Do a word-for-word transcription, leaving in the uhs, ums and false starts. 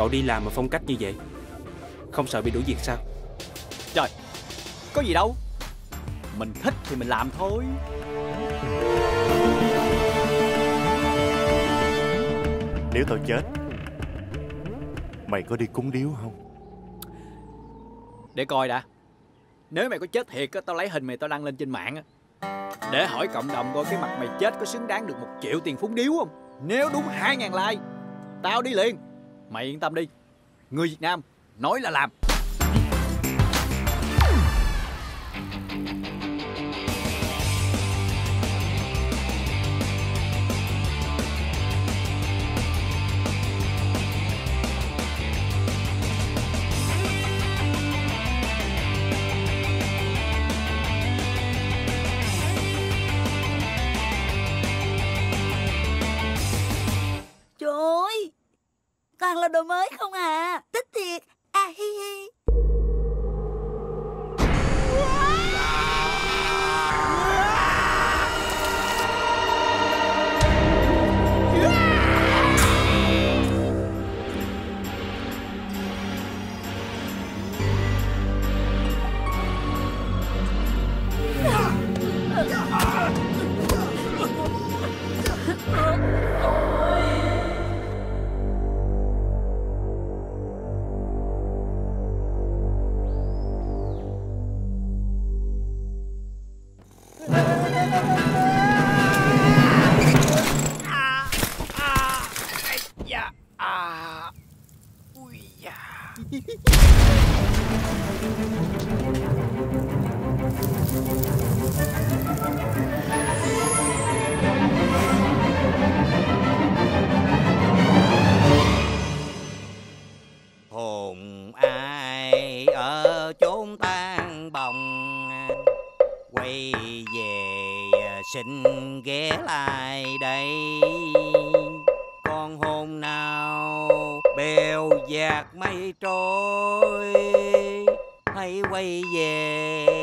Cậu đi làm mà phong cách như vậy, không sợ bị đuổi việc sao? Trời, có gì đâu, mình thích thì mình làm thôi. Nếu tao chết, mày có đi cúng điếu không? Để coi đã. Nếu mày có chết thiệt á, tao lấy hình mày tao đăng lên trên mạng á, để hỏi cộng đồng coi cái mặt mày chết có xứng đáng được một triệu tiền phúng điếu không. Nếu đúng hai ngàn like, tao đi liền. Mày yên tâm đi, người Việt Nam nói là làm. Toàn là đồ mới không à, thích thiệt. À hi hi. Hồn ai ở chốn tan bồng, quay về xin ghé lại đây. Con hồn nào bèo dạt mây trôi, hãy quay về